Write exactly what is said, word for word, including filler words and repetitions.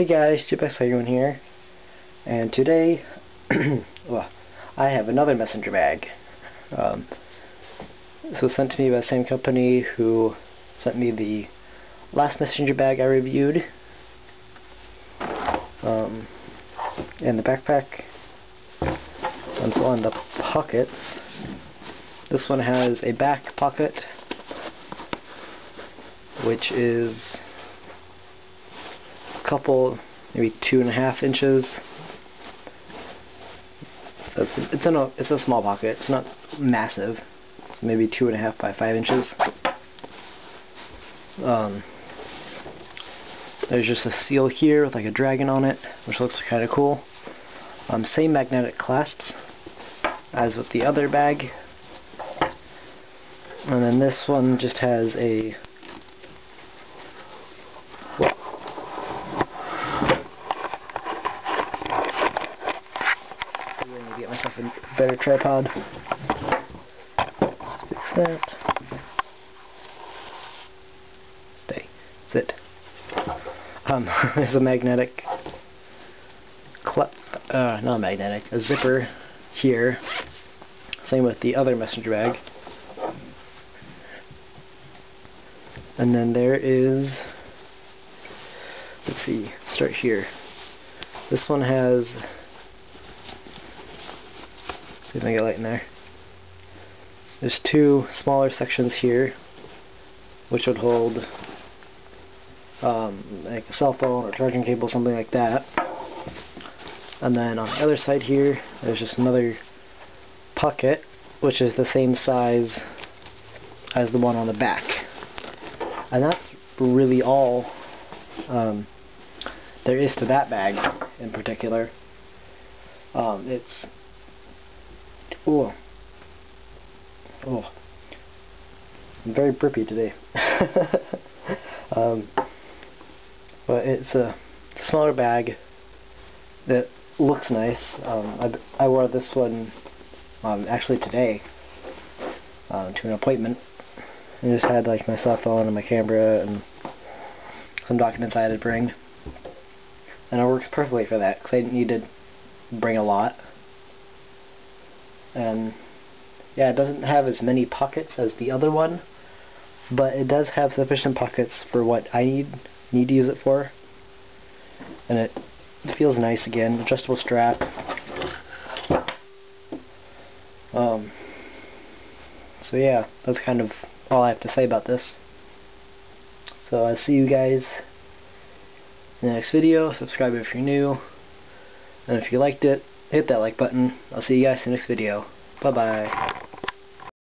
Hey guys, JPEXFagerone here, and today well, I have another messenger bag. Um, so sent to me by the same company who sent me the last messenger bag I reviewed, um, and the backpack. And so on the pockets, this one has a back pocket, which is couple, maybe two and a half inches. So it's it's, in a, it's a small pocket. It's not massive. It's maybe two and a half by five inches. Um, there's just a seal here with like a dragon on it, which looks kind of cool. Um, same magnetic clasps as with the other bag. And then this one just has a better tripod. Let's fix that. Stay. Sit. Um, there's a magnetic clip, uh, not magnetic, a zipper here. Same with the other messenger bag. And then there is, let's see, start here. This one has, see if I can get light in there. There's two smaller sections here, which would hold um, like a cell phone or charging cable, something like that. And then on the other side here, there's just another pocket, which is the same size as the one on the back. And that's really all um, there is to that bag in particular. Um, it's Oh, oh, I'm very brippy today. um, but it's a smaller bag that looks nice. Um, I, I wore this one um, actually today um, to an appointment. I just had like my cell phone and my camera and some documents I had to bring, and it works perfectly for that because I didn't need to bring a lot. And yeah, it doesn't have as many pockets as the other one, but it does have sufficient pockets for what I need need to use it for. And it feels nice again. Adjustable strap. Um. So yeah, that's kind of all I have to say about this. So I'll see you guys in the next video. Subscribe if you're new, and if you liked it, hit that like button. I'll see you guys in the next video. Bye bye.